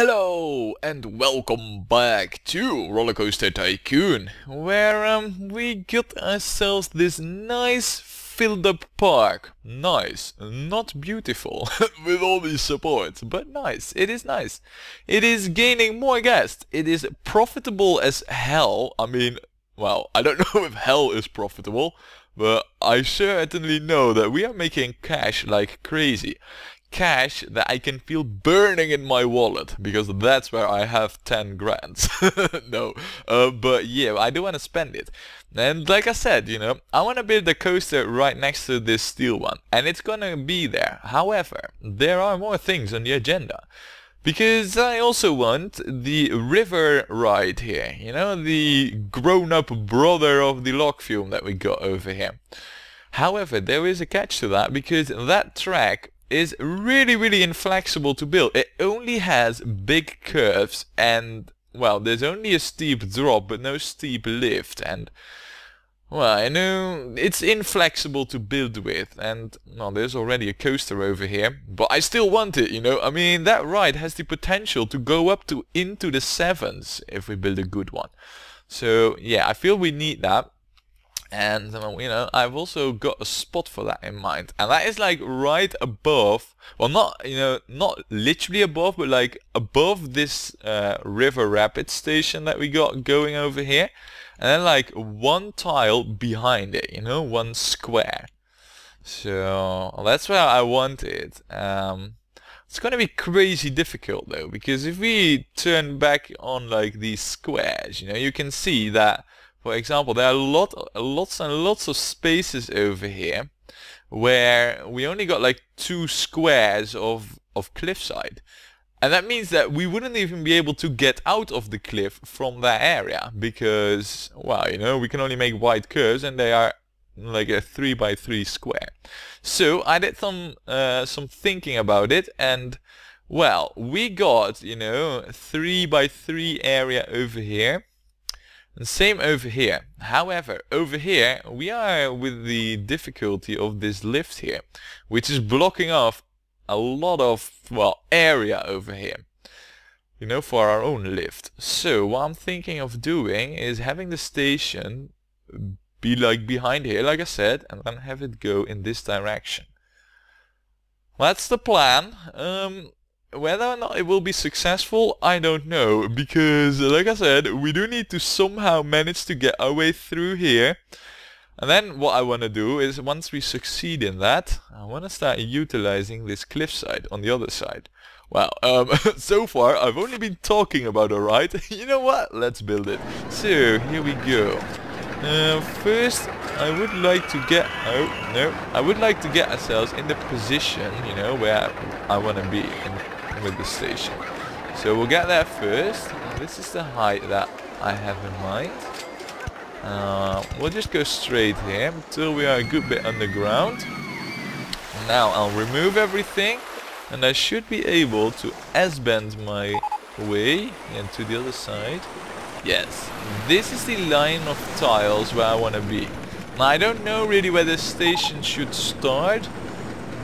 Hello and welcome back to Rollercoaster Tycoon, where we got ourselves this nice filled up park. Nice, not beautiful with all these supports, but nice. It is nice. It is gaining more guests. It is profitable as hell. I mean, well, I don't know if hell is profitable, but I certainly know that we are making cash like crazy. Cash that I can feel burning in my wallet, because that's where I have 10 grand. No, but yeah, I do want to spend it. And like I said, you know, I want to build a coaster right next to this steel one, and it's gonna be there. However, there are more things on the agenda, because I also want the river ride here, you know, the grown-up brother of the log flume that we got over here. However, there is a catch to that, because that track is really inflexible to build. It only has big curves and, well, there's only a steep drop but no steep lift, and, well, I know it's inflexible to build with, and, well, there's already a coaster over here, but I still want it, you know. I mean, that ride has the potential to go up to into the sevens if we build a good one. So yeah, I feel we need that. And, you know, I've also got a spot for that in mind, and that is like right above, well, not, you know, not literally above, but like above this river rapid station that we got going over here, and then like one tile behind it, you know, one square. So that's where I want it. It's gonna be crazy difficult though, because if we turn back on like these squares, you know, you can see that, for example, there are lots and lots of spaces over here where we only got like two squares of cliffside, and that means that we wouldn't even be able to get out of the cliff from that area, because, well, you know, we can only make wide curves and they are like a 3x3 square. So I did some thinking about it, and, well, we got, you know, 3x3 area over here. And same over here. However, over here we are with the difficulty of this lift here, which is blocking off a lot of, well, area over here, you know, for our own lift. So what I'm thinking of doing is having the station be like behind here, like I said, and then have it go in this direction. That's the plan. Whether or not it will be successful, I don't know, because, like I said, we do need to somehow manage to get our way through here. And then what I want to do is, once we succeed in that, I want to start utilizing this cliffside on the other side. Well, so far I've only been talking about a ride. You know what? Let's build it. So, here we go. First, I would like to get, oh, no, I would like to get ourselves in the position, you know, where I want to be with the station. So we'll get there first. This is the height that I have in mind. We'll just go straight here until we are a good bit underground. Now I'll remove everything, and I should be able to S-bend my way and to the other side. Yes, this is the line of tiles where I want to be. Now I don't know really where this station should start,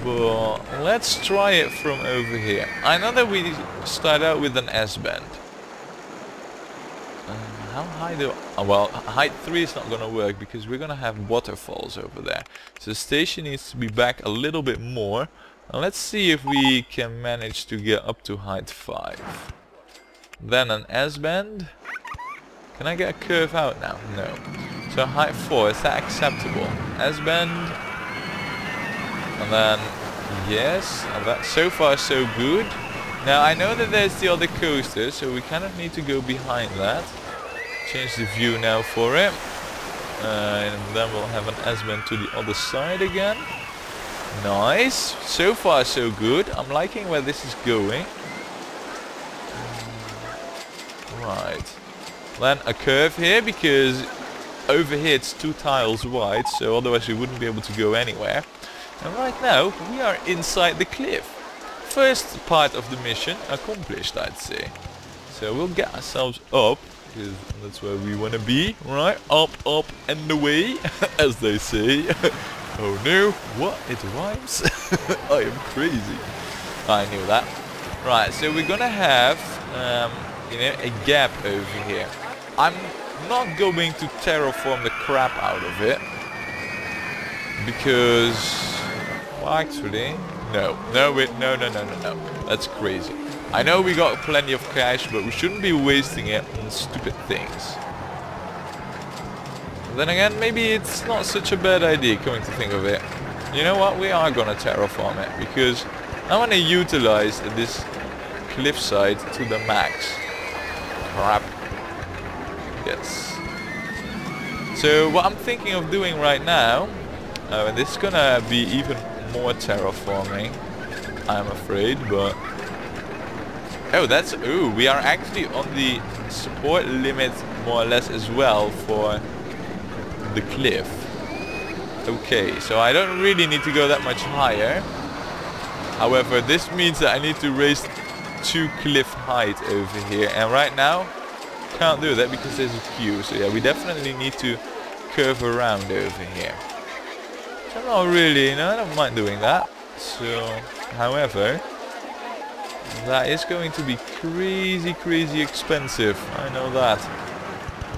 but let's try it from over here. I know that we start out with an S-bend. How high do I, well, height 3 is not going to work, because we're going to have waterfalls over there. So the station needs to be back a little bit more. Now let's see if we can manage to get up to height 5. Then an S-bend. Can I get a curve out now? No. So height 4, is that acceptable? S-bend. And then, yes, and that, so far so good. Now I know that there's the other coaster, so we kind of need to go behind that. Change the view now for it. And then we'll have an S-bend to the other side again. Nice, so far so good. I'm liking where this is going. Right, then a curve here, because over here it's two tiles wide, so otherwise we wouldn't be able to go anywhere. And right now, we are inside the cliff. First part of the mission accomplished, I'd say. So we'll get ourselves up, because that's where we want to be, right? Up, up, and away, as they say. Oh no, what? It rhymes? I am crazy. I knew that. Right, so we're gonna have in a gap over here. I'm not going to terraform the crap out of it, because, well, actually, no, that's crazy. I know we got plenty of cash, but we shouldn't be wasting it on stupid things. Then again, maybe it's not such a bad idea, coming to think of it. You know what, we are gonna terraform it, because I want to utilize this cliffside to the max. Crap. Yes. So what I'm thinking of doing right now, and this is gonna be even more terraforming, I'm afraid, but... Oh, that's... Ooh, we are actually on the support limit, more or less, as well, for the cliff. Okay, so I don't really need to go that much higher. However, this means that I need to raise 2 cliff height over here, and right now can't do that because there's a queue. So yeah, we definitely need to curve around over here. I'm not really, you know, I don't mind doing that. So, however, that is going to be crazy expensive. I know that.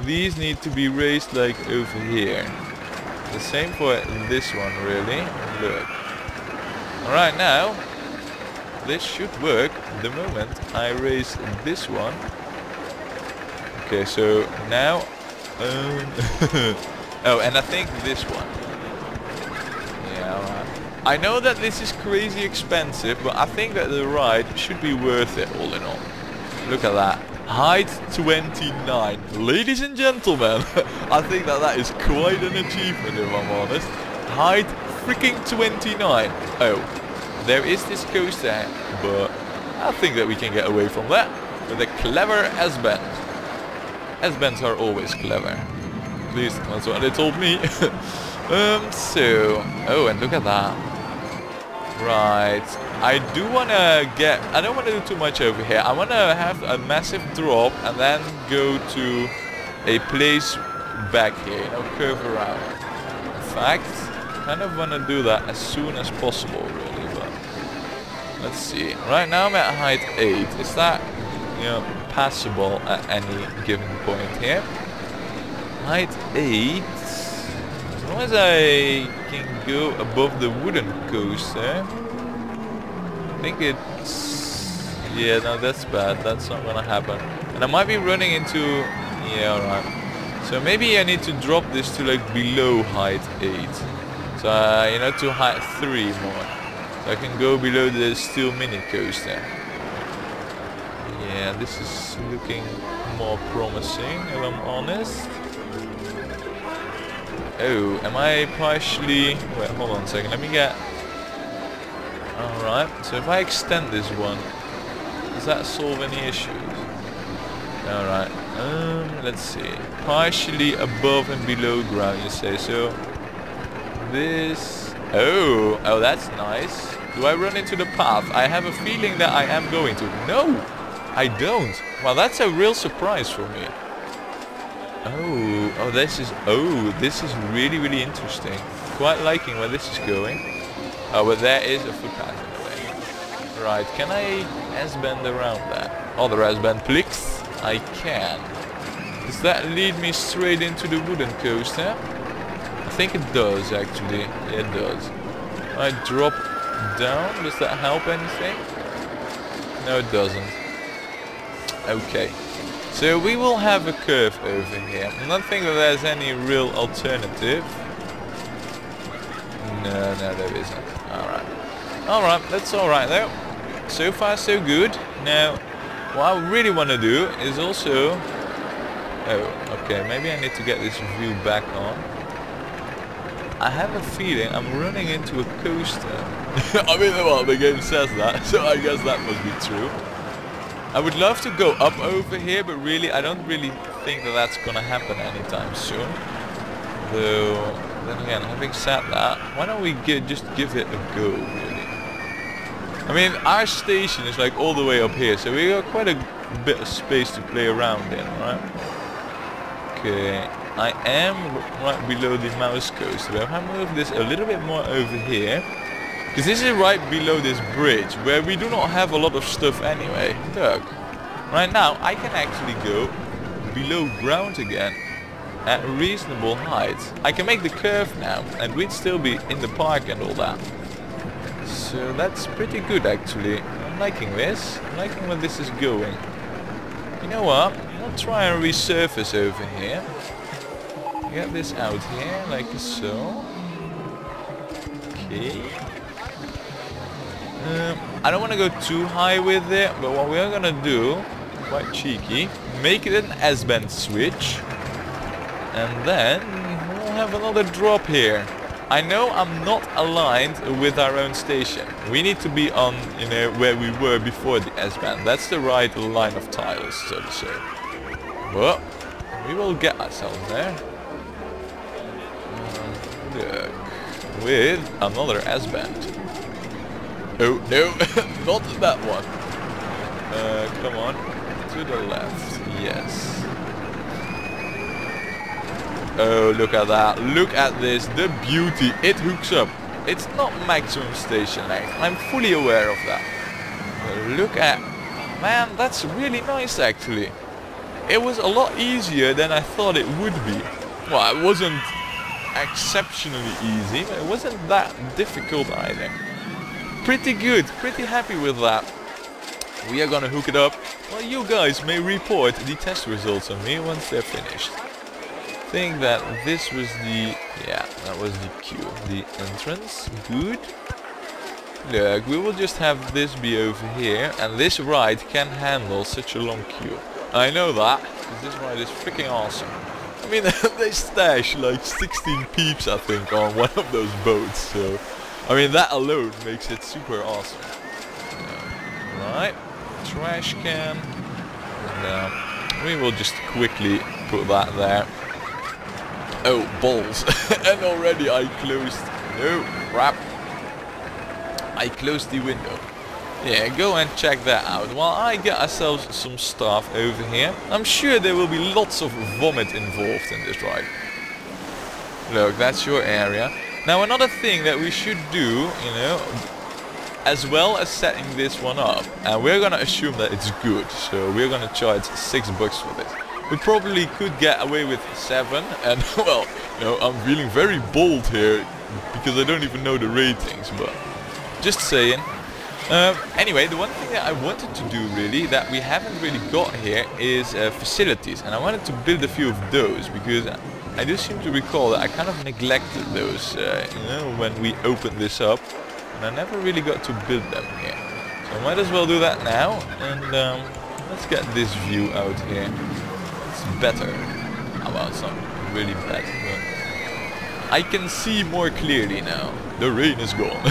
These need to be raised like over here. The same for this one, really. Look. Right now, this should work the moment I raise this one. Okay, so now... oh, and I think this one. I know that this is crazy expensive, but I think that the ride should be worth it, all in all. Look at that. Height 29. Ladies and gentlemen, I think that that is quite an achievement, if I'm honest. Height freaking 29. Oh, there is this coaster, but I think that we can get away from that with a clever S-bend. S-bends are always clever. At least that's what they told me. So... Oh, and look at that. Right, I do want to get... I don't want to do too much over here. I want to have a massive drop and then go to a place back here, you know, curve around. In fact, I kind of want to do that as soon as possible, really, but... Let's see. Right now I'm at height 8. Is that, you know, passable at any given point here? Height 8... As long as I can go above the wooden coaster, I think it's... Yeah, no, that's bad. That's not gonna happen. And I might be running into... Yeah, alright. So maybe I need to drop this to, like, below height 8. So, you know, to height 3 more. So I can go below the steel mini coaster. Yeah, this is looking more promising, if I'm honest. Oh, am I partially... Wait, hold on a second, let me get... Alright, so if I extend this one, does that solve any issues? Alright, let's see. Partially above and below ground, you say, so... This... Oh, oh, that's nice. Do I run into the path? I have a feeling that I am going to. No, I don't. Well, that's a real surprise for me. Oh, oh, this is really interesting. Quite liking where this is going. Oh, but there is a footpath in the way. Right, can I S-bend around that? Other S-bend, please. I can. Does that lead me straight into the wooden coaster? I think it does, actually. Yeah, it does. I drop down. Does that help anything? No, it doesn't. Okay. So we will have a curve over here. I don't think that there's any real alternative. No, no, there isn't. Alright. Alright, that's alright though. So far so good. Now, what I really want to do is also... Oh, okay, maybe I need to get this view back on. I have a feeling I'm running into a coaster. I mean, well, the game says that, so I guess that must be true. I would love to go up over here, but really, I don't really think that that's gonna happen anytime soon. Though, then again, having said that, why don't we just give it a go, really? I mean, our station is like all the way up here, so we got quite a bit of space to play around in, right? Okay, I am right below the mouse coaster, but if I move this a little bit more over here, because this is right below this bridge, where we do not have a lot of stuff anyway. Look. Right now I can actually go below ground again at reasonable heights. I can make the curve now and we'd still be in the park and all that. So that's pretty good actually. I'm liking this. I'm liking where this is going. You know what? I'll try and resurface over here. Get this out here like so. Okay. I don't want to go too high with it, but what we are going to do, quite cheeky, make it an S-bend switch. And then we'll have another drop here. I know I'm not aligned with our own station. We need to be on, you know, where we were before the S-band. That's the right line of tiles, so to say. But we will get ourselves there. Look. With another S-band. Oh, no. Not that one. Come on. To the left. Yes. Oh, look at that. Look at this. The beauty. It hooks up. It's not maximum station length. I'm fully aware of that. But look at... Man, that's really nice, actually. It was a lot easier than I thought it would be. Well, it wasn't exceptionally easy, but it wasn't that difficult either. Pretty good. Pretty happy with that. We are gonna hook it up. Well, you guys may report the test results on me once they're finished. I think that this was the... yeah, that was the queue, the entrance. Good. Look, we will just have this be over here, and this ride can handle such a long queue. I know that, because this ride is freaking awesome. I mean, they stash like 16 peeps, I think, on one of those boats, so... I mean, that alone makes it super awesome. Right, trash can. And, we will just quickly put that there. Oh, balls. And already I closed... no, crap. I closed the window. Yeah, go and check that out while I get ourselves some stuff over here. I'm sure there will be lots of vomit involved in this ride. Look, that's your area. Now another thing that we should do, you know, as well as setting this one up, and we're gonna assume that it's good, so we're gonna charge $6 for this. We probably could get away with 7, and well, you know, I'm feeling very bold here because I don't even know the ratings, but just saying. Anyway, the one thing that I wanted to do really that we haven't really got here is facilities, and I wanted to build a few of those because I do seem to recall that I kind of neglected those, you know, when we opened this up, and I never really got to build them here. So I might as well do that now, and let's get this view out here. Better. Oh, well, it's not really bad, but I can see more clearly now. The rain is gone.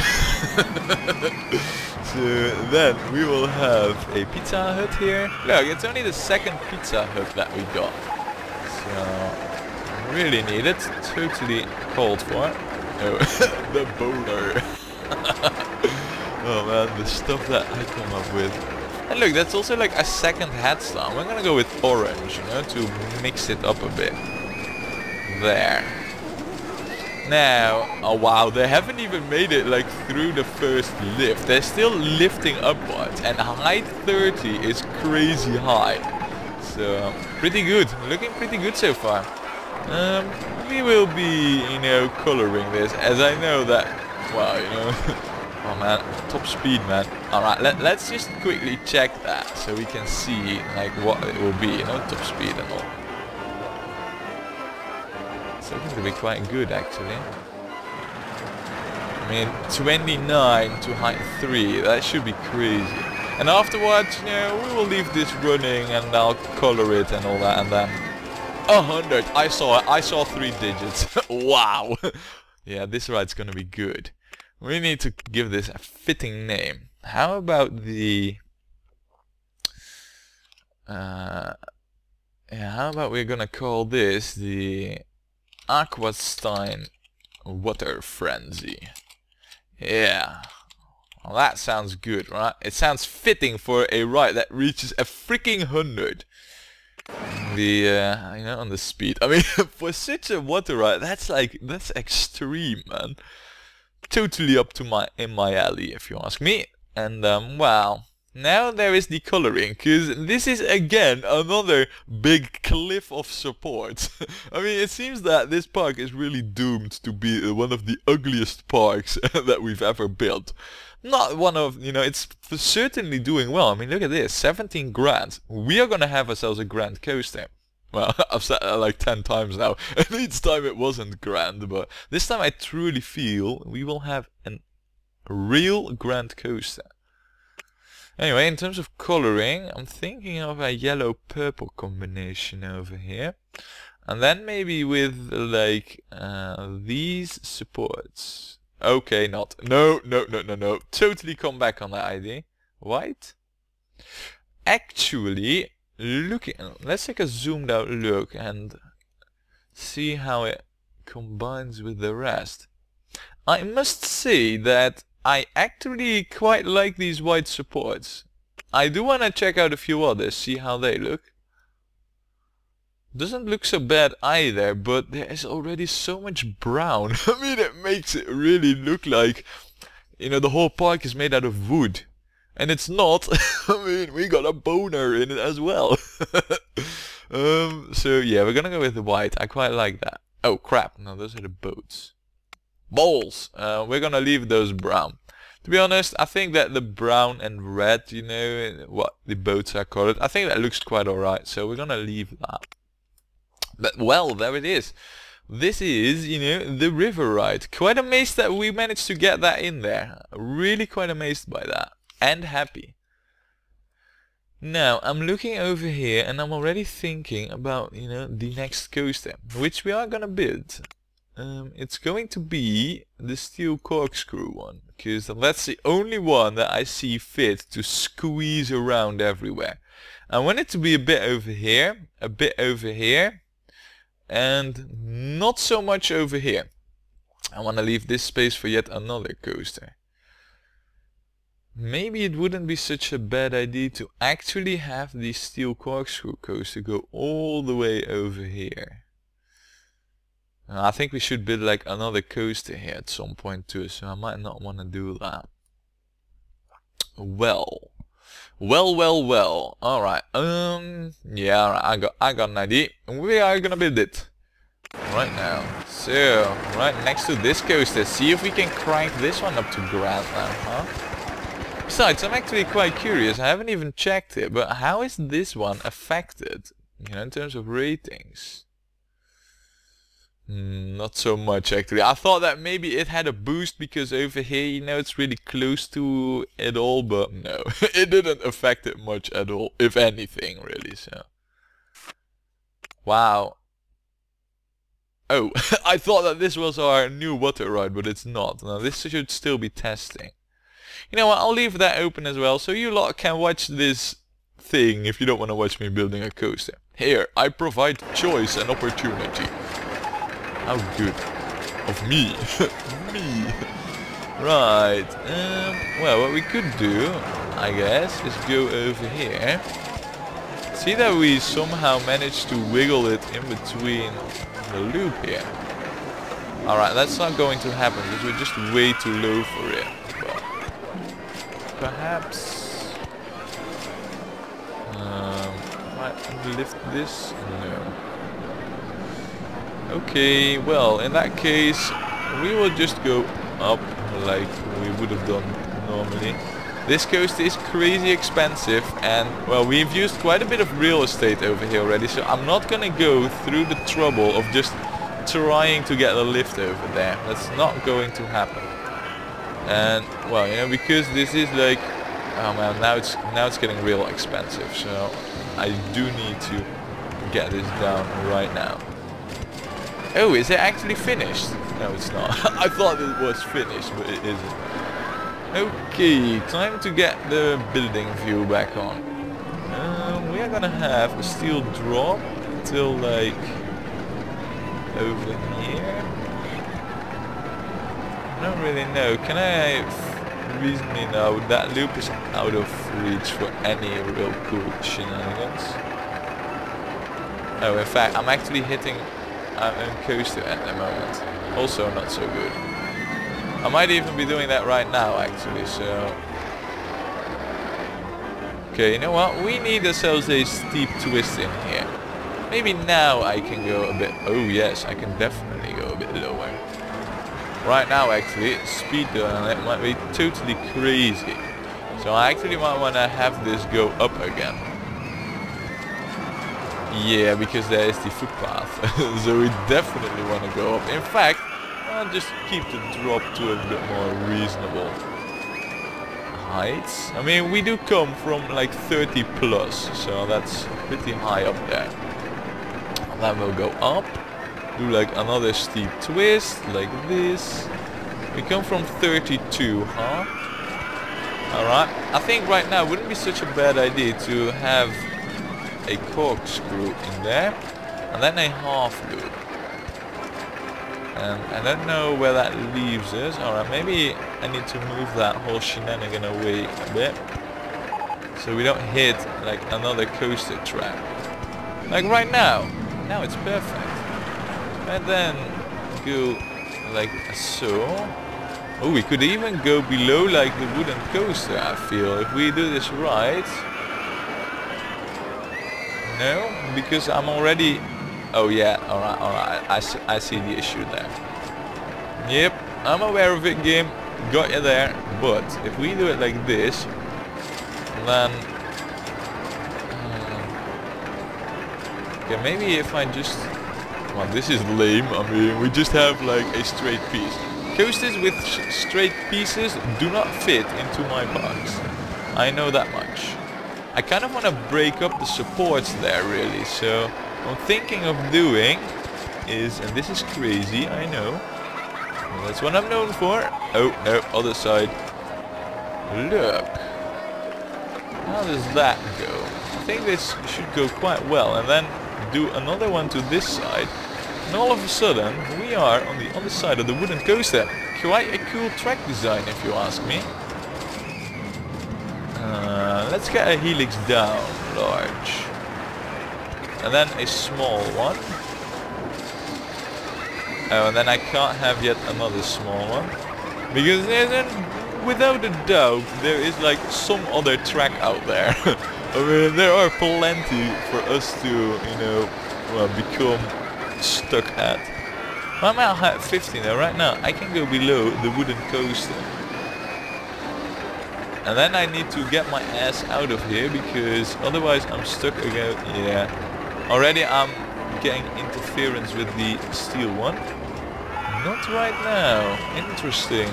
So then we will have a Pizza Hut here. Look, it's only the second Pizza Hut that we got. So really need it. Totally called for. Oh, the bowler. Oh man, the stuff that I come up with. And look, that's also like a second hat star. We're gonna go with orange, you know, to mix it up a bit. There. Now, oh wow, they haven't even made it like through the first lift. They're still lifting upwards, and height 30 is crazy high. So, pretty good. Looking pretty good so far. We will be, you know, coloring this, as I know that, well, you know... Oh man, top speed, man. Alright, let's just quickly check that so we can see like what it will be, you know, top speed and all. It's looking to be quite good actually. I mean, 29 to height 3, that should be crazy. And afterwards, you know, we will leave this running and I'll color it and all that, and then 100, I saw it, I saw 3 digits. Wow. Yeah, this ride's gonna be good. We need to give this a fitting name. How about the... yeah, how about we're gonna call this the Aquastine Water Frenzy. Yeah. Well, that sounds good, right? It sounds fitting for a ride that reaches a freaking 100. The, you know, on the speed. I mean, for such a water ride, that's like, that's extreme, man. Totally up to my alley, if you ask me. And well, Now there is the coloring, because this is again another big cliff of support. I mean, it seems that this park is really doomed to be one of the ugliest parks that we've ever built. Not one of, you know, it's certainly doing well. I mean, look at this, 17 grand. We are going to have ourselves a grand coaster. Well, I've said that like 10 times now, and each time it wasn't grand, but this time I truly feel we will have a real grand coaster. Anyway, in terms of coloring, I'm thinking of a yellow-purple combination over here. And then maybe with, like, these supports. Okay, not. No. Totally come back on that idea. White? Actually, let's take a zoomed-out look and see how it combines with the rest. I must say that I actually quite like these white supports. I do want to check out a few others, see how they look. Doesn't look so bad either, but there is already so much brown. I mean, it makes it really look like, you know, the whole park is made out of wood. And it's not. I mean, we got a boner in it as well. So yeah, we're gonna go with the white. I quite like that. Oh crap, no, those are the boats. Balls! We're gonna leave those brown. To be honest, I think that the brown and red, you know, what the boats are colored, I think that looks quite alright, so we're gonna leave that. But well, there it is. This is, you know, the river ride. Quite amazed that we managed to get that in there. Really quite amazed by that. And happy. Now, I'm looking over here and I'm already thinking about, you know, the next coaster, which we are gonna build. It's going to be the steel corkscrew one, because that's the only one that I see fit to squeeze around everywhere. I want it to be a bit over here, and not so much over here. I want to leave this space for yet another coaster. Maybe it wouldn't be such a bad idea to actually have the steel corkscrew coaster go all the way over here. I think we should build like another coaster here at some point too, so I might not want to do that. Well. Alright, yeah, alright, I got an idea. We are gonna build it right now. So, right next to this coaster, see if we can crank this one up to grand now, huh? Besides, I'm actually quite curious, I haven't even checked it, but how is this one affected, you know, in terms of ratings? Not so much actually. I thought that maybe it had a boost because over here, you know, it's really close to it all, but no, it didn't affect it much at all, if anything really, so. Wow. Oh, I thought that this was our new water ride, but it's not. Now this should still be testing. You know what, I'll leave that open as well, so you lot can watch this thing if you don't want to watch me building a coaster. Here, I provide choice and opportunity. How good of me. Right, well, what we could do, I guess, is go over here. See that we somehow managed to wiggle it in between the loop here. Alright, that's not going to happen because we're just way too low for it. But perhaps might lift this? No. Okay, well, in that case, we will just go up like we would have done normally. This coaster is crazy expensive, and, well, we've used quite a bit of real estate over here already, so I'm not gonna go through the trouble of just trying to get the lift over there. That's not going to happen. And, well, you know, because this is like, oh man, now it's getting real expensive, so I do need to get this down right now. Oh, is it actually finished? No, it's not. I thought it was finished, but it isn't. Okay, time to get the building view back on. We are gonna have a steel drop until, like, over here. I don't really know. Can I reasonably know that loop is out of reach for any real cool shenanigans? Oh, in fact, I'm actually hitting and coaster at the moment. Also not so good. I might even be doing that right now actually, so Okay, you know what? We need ourselves a steep twist in here. Maybe now I can go a bit... Oh yes, I can definitely go a bit lower. Right now actually, speed down on it might be totally crazy. So I actually might want to have this go up again. Yeah, because there is the footpath. So we definitely want to go up. In fact, I'll just keep the drop to a bit more reasonable heights. I mean, we do come from like 30 plus, so that's pretty high up there. And then we'll go up, do like another steep twist, like this. We come from 32, huh? Alright, I think right now it wouldn't be such a bad idea to have a corkscrew in there, and then a half loop. And I don't know where that leaves us. Alright, maybe I need to move that whole shenanigan away a bit, so we don't hit like another coaster track. Like right now. Now it's perfect. And then go like so. Oh, we could even go below like the wooden coaster, I feel, if we do this right. No, because I'm already... Oh yeah, alright, alright, I see the issue there. Yep, I'm aware of it, game, got you there, but if we do it like this, then... okay, maybe if I just... well, this is lame, I mean, we just have like a straight piece. Coasters with straight pieces do not fit into my box. I know that much. I kind of want to break up the supports there, really, so... I'm thinking of doing is, and this is crazy, I know, that's what I'm known for. Oh no, other side. Look, how does that go? I think this should go quite well, and then do another one to this side, and all of a sudden we are on the other side of the wooden coaster. Quite a cool track design, if you ask me. Let's get a helix down large. And then a small one. Oh, and then I can't have yet another small one. Because without a doubt, there is like some other track out there. I mean, there are plenty for us to, you know, well, become stuck at. I'm at height 50 now. Right now, I can go below the wooden coaster. And then I need to get my ass out of here, because otherwise I'm stuck again. Yeah. Already I'm getting interference with the steel one. Not right now. Interesting.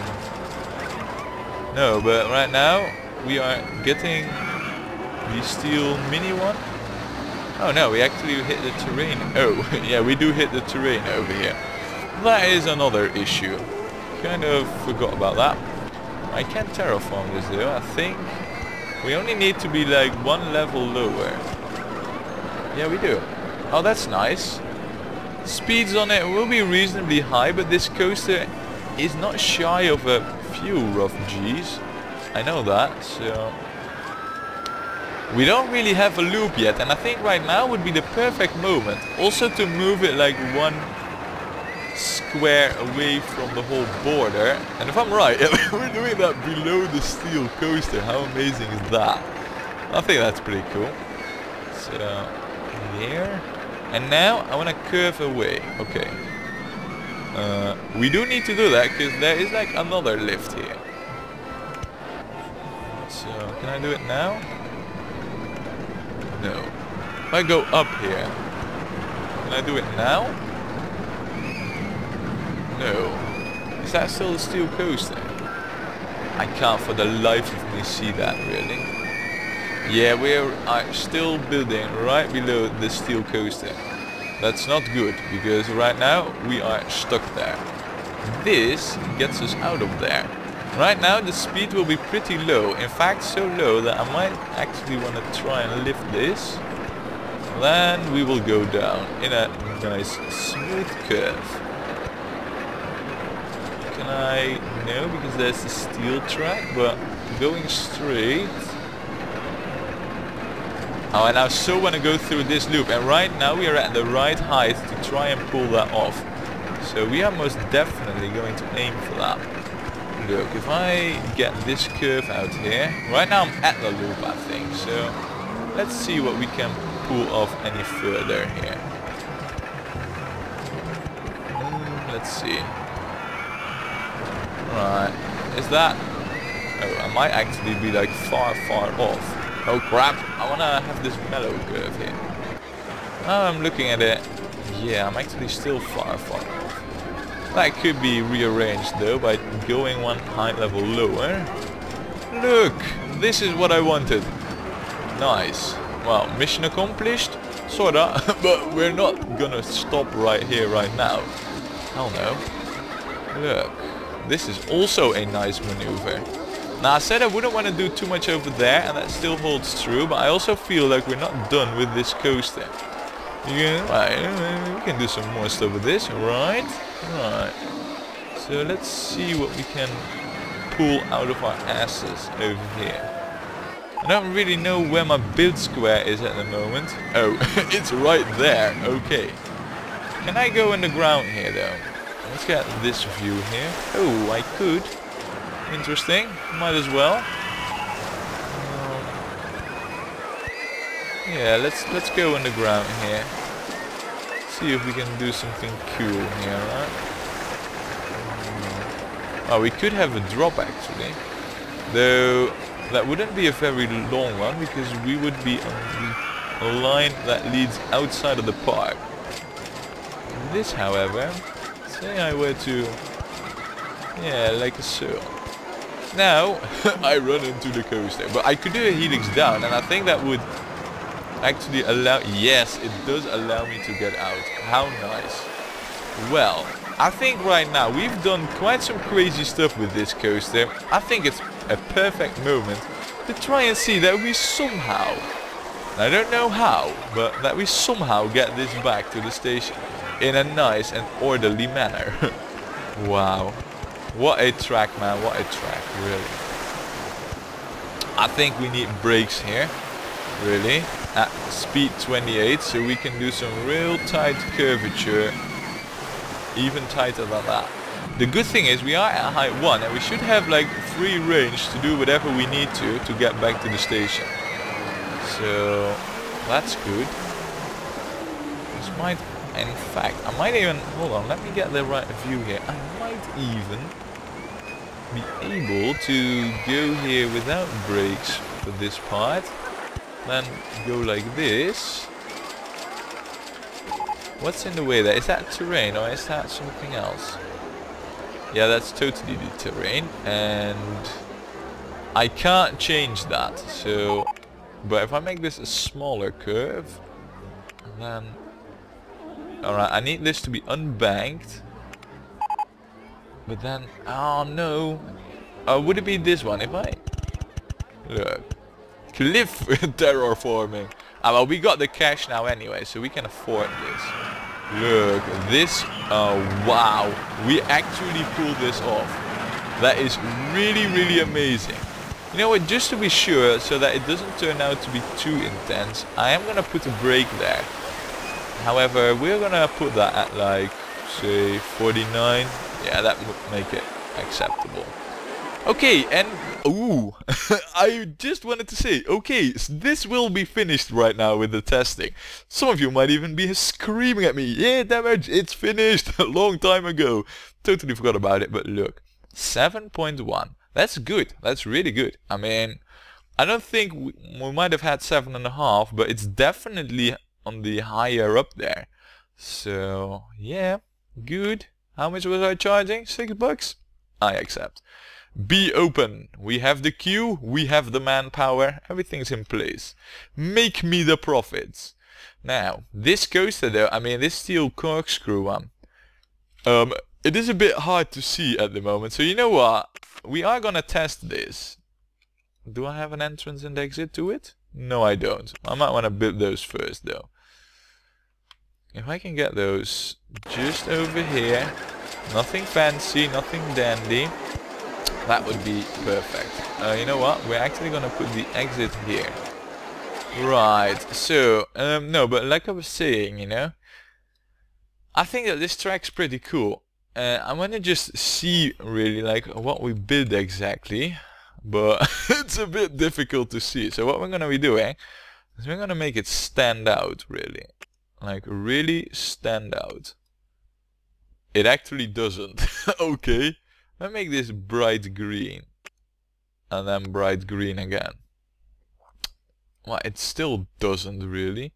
No, but right now we are getting the steel mini one. Oh no, we actually hit the terrain. Oh, yeah, we do hit the terrain over here. That is another issue. Kind of forgot about that. I can terraform this though, I think. We only need to be like one level lower. Yeah, we do. Oh, that's nice. Speeds on it will be reasonably high, but this coaster is not shy of a few rough Gs. I know that, so... we don't really have a loop yet, and I think right now would be the perfect moment. Also to move it like one square away from the whole border. And if I'm right, we're doing that below the steel coaster. How amazing is that? I think that's pretty cool. So... here, and now I want to curve away. Okay, we do need to do that because there is like another lift here. So can I do it now? No. If I go up here, can I do it now? No. Is that still a steel coaster? I can't for the life of me see that, really. Yeah, we are still building right below the steel coaster. That's not good, because right now we are stuck there. This gets us out of there. Right now the speed will be pretty low. In fact, so low that I might actually want to try and lift this. Then we will go down in a nice smooth curve. Can I... no, because there's the steel track, but going straight... oh, and I so want to go through this loop, and right now we are at the right height to try and pull that off. So we are most definitely going to aim for that. look, if I get this curve out here, right now I'm at the loop I think, so let's see what we can pull off any further here. Let's see. Right, is that... oh, I might actually be like far off. Oh crap, I wanna have this mellow curve here. Now I'm looking at it, yeah, I'm actually still far off. That could be rearranged though by going one high level lower. Look, this is what I wanted. Nice. Well, mission accomplished, sorta, but we're not gonna stop right here right now. Hell no. Look, this is also a nice maneuver. Now I said I wouldn't want to do too much over there and that still holds true, but I also feel like we're not done with this coaster. Yeah, right, we can do some more stuff with this, right? Right. So let's see what we can pull out of our asses over here. I don't really know where my build square is at the moment. Oh, it's right there, okay. Can I go in the ground here though? Let's get this view here. Oh, I could. Interesting, might as well. Yeah, let's go on the ground here. See if we can do something cool here, right? Oh, we could have a drop actually. Though that wouldn't be a very long one because we would be on the line that leads outside of the park. This, however, say I were to... yeah, like a circle. Now, I run into the coaster. But I could do a helix down and I think that would... actually allow, yes, it does allow me to get out. How nice. Well, I think right now we've done quite some crazy stuff with this coaster. I think it's a perfect moment to try and see that we somehow, I don't know how, but that we somehow get this back to the station in a nice and orderly manner. Wow, what a track, man, what a track, really. I think we need brakes here, really, at speed 28, so we can do some real tight curvature, even tighter than that. The good thing is we are at height 1 and we should have like free range to do whatever we need to get back to the station. So that's good. This might, in fact, I might even, hold on, let me get the right view here. I might even be able to go here without brakes for this part. Then go like this. What's in the way there? Is that terrain or is that something else? Yeah, that's totally the terrain and I can't change that. So, but if I make this a smaller curve, then... alright, I need this to be unbanked. But then, oh no. Oh, would it be this one if I... look. Cliff terraforming. Ah, well, we got the cash now anyway, so we can afford this. Look, this, oh wow, we actually pulled this off. That is really amazing. You know what, just to be sure, so that it doesn't turn out to be too intense, I am gonna put a brake there. However, we're gonna put that at like, say, 49. Yeah, that would make it acceptable. Okay, and... ooh, I just wanted to say, okay, so this will be finished right now with the testing. Some of you might even be screaming at me, yeah, Damage, it's finished a long time ago. Totally forgot about it, but look, 7.1. That's good, that's really good. I mean, I don't think we might have had 7.5, but it's definitely on the higher up there. So, yeah, good. How much was I charging? $6? I accept. Be open. We have the queue, we have the manpower, everything's in place. Make me the profits. Now, this coaster though, I mean this steel corkscrew one, it is a bit hard to see at the moment, so you know what? We are gonna test this. Do I have an entrance and exit to it? No, I don't. I might wanna build those first though. If I can get those just over here, nothing fancy, nothing dandy. That would be perfect. You know what? We're actually gonna put the exit here. Right, so, no, but like I was saying, you know, I think that this track's pretty cool. I want to just see really like what we build exactly, but it's a bit difficult to see. So what we're going to be doing is we're going to make it stand out really, like really stand out. It actually doesn't. Okay, let's make this bright green and then bright green again. Well, it still doesn't really.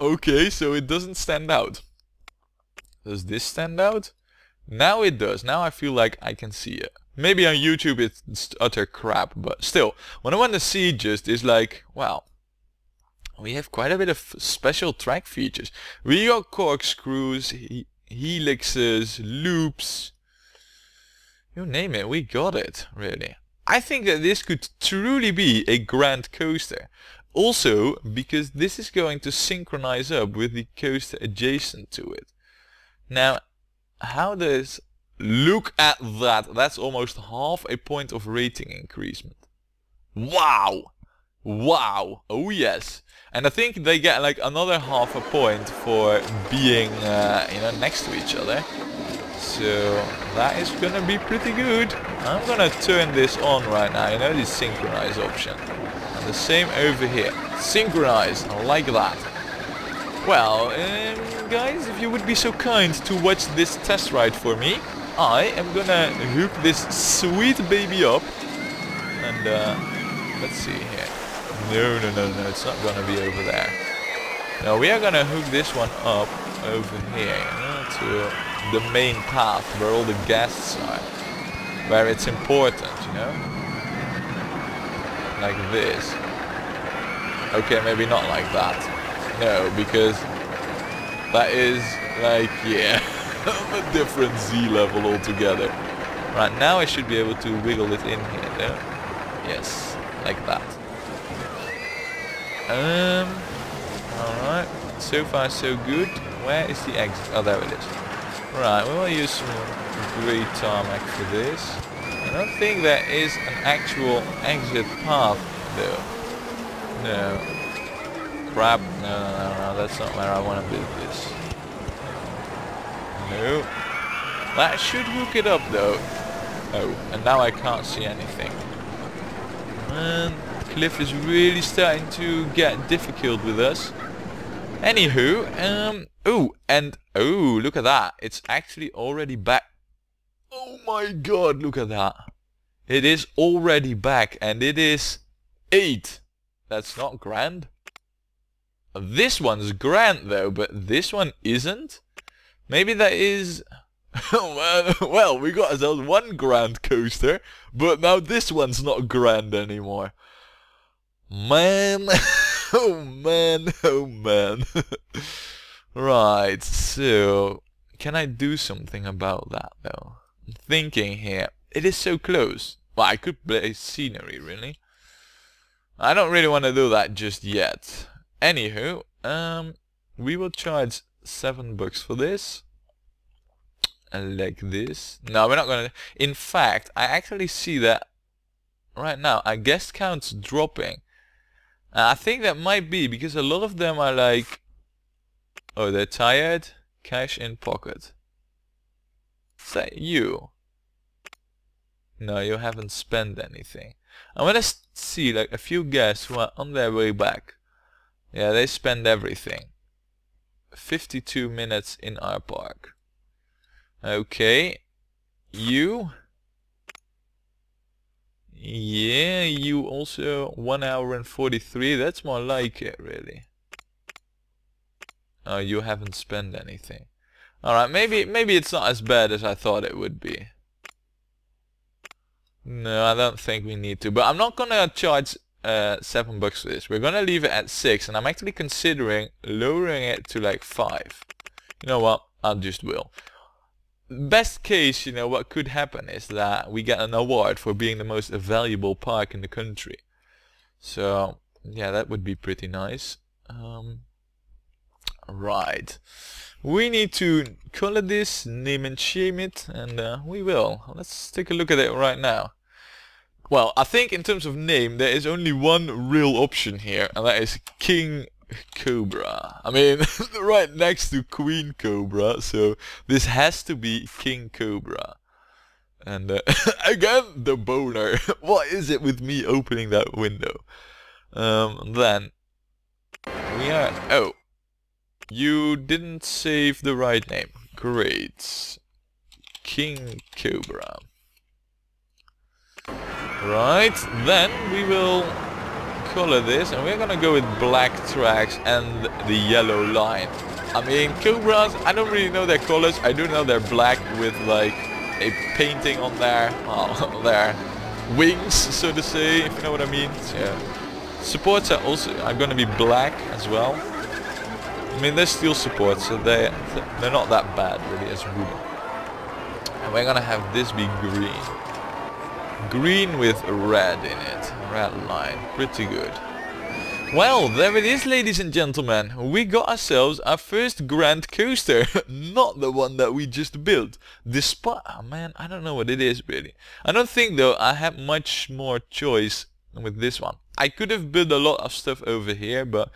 Okay, so it doesn't stand out. Does this stand out? Now it does. Now I feel like I can see it. Maybe on YouTube it's utter crap, but still, what I want to see just is like, wow, we have quite a bit of special track features. We got corkscrews, helixes, loops, you name it, we got it, really. I think that this could truly be a grand coaster. Also, because this is going to synchronize up with the coaster adjacent to it. Now, how does... Look at that! That's almost half a point of rating increasement. Wow! Wow! Oh yes! And I think they get like another half a point for being, you know, next to each other. So, that is gonna be pretty good. I'm gonna turn this on right now, you know, the synchronize option. And the same over here. Synchronize, like that. Well, guys, if you would be so kind to watch this test ride for me, I am gonna hook this sweet baby up. And, let's see here. No, no, no, no, it's not gonna be over there. No, we are gonna hook this one up over here, you know, to the main path where all the guests are. Where it's important, you know? Like this. Okay, maybe not like that. No, because that is like, yeah, a different Z level altogether. Right, now I should be able to wiggle it in here, no? Yes, like that. Alright, so far so good. Where is the exit? Oh, there it is. Right, we will use some grey tarmac for this. I don't think there is an actual exit path, though. No. Crap, no, no, no, no, that's not where I want to build this. No. That should hook it up though. Oh, and now I can't see anything. Man, the cliff is really starting to get difficult with us. Anywho, oh, look at that. It's actually already back. Oh my god, look at that. It is already back and it is 8. That's not grand. This one's grand though, but this one isn't? Maybe that is... Well, we got ourselves one grand coaster, but now this one's not grand anymore. Man, oh man, oh man. Right, so... Can I do something about that though? I'm thinking here, it is so close. Well, I could play scenery, really. I don't really want to do that just yet. Anywho, we will charge $7 for this, like this. No, we're not gonna. In fact, I actually see that right now. Our guest count's dropping. I think that might be because a lot of them are like, oh, they're tired. Cash in pocket. Is that you? No, you haven't spent anything. I want to see like a few guests who are on their way back. Yeah, they spend everything. 52 minutes in our park. Okay. You? Yeah, you also 1 hour and 43. That's more like it, really. Oh, you haven't spent anything. Alright, maybe it's not as bad as I thought it would be. No, I don't think we need to. But I'm not gonna charge... $7 for this. We're gonna leave it at 6, and I'm actually considering lowering it to like 5. You know what? I just will. Best case, you know, what could happen is that we get an award for being the most valuable park in the country. So, yeah, that would be pretty nice. Right. We need to color this, name and shame it, and we will. Let's take a look at it right now. Well, I think in terms of name, there is only one real option here, and that is King Cobra. I mean, right next to Queen Cobra, so this has to be King Cobra. And again, the boner. What is it with me opening that window? Then we are... Oh. You didn't save the right name. Great. King Cobra. Right, then we will color this, and we're gonna go with black tracks and the yellow line. I mean, Cobras, I don't really know their colors. I do know they're black with like a painting on their, well, their wings, so to say, if you know what I mean. Yeah. Supports are also gonna be black as well. I mean, they're steel supports, so they're not that bad really as wooden. And we're gonna have this be green. Green with red in it. Red line. Pretty good. Well, there it is, ladies and gentlemen. We got ourselves our first grand coaster. Not the one that we just built. Despite... Oh man, I don't know what it is really. I don't think though I have much more choice with this one. I could have built a lot of stuff over here, but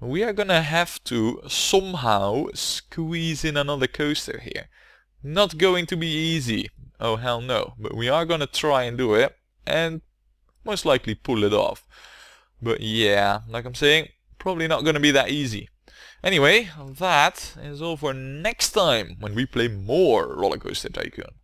we are gonna have to somehow squeeze in another coaster here. Not going to be easy, oh hell no, but we are gonna try and do it, and most likely pull it off. But yeah, like I'm saying, probably not gonna be that easy. Anyway, that is all for next time, when we play more Rollercoaster Tycoon.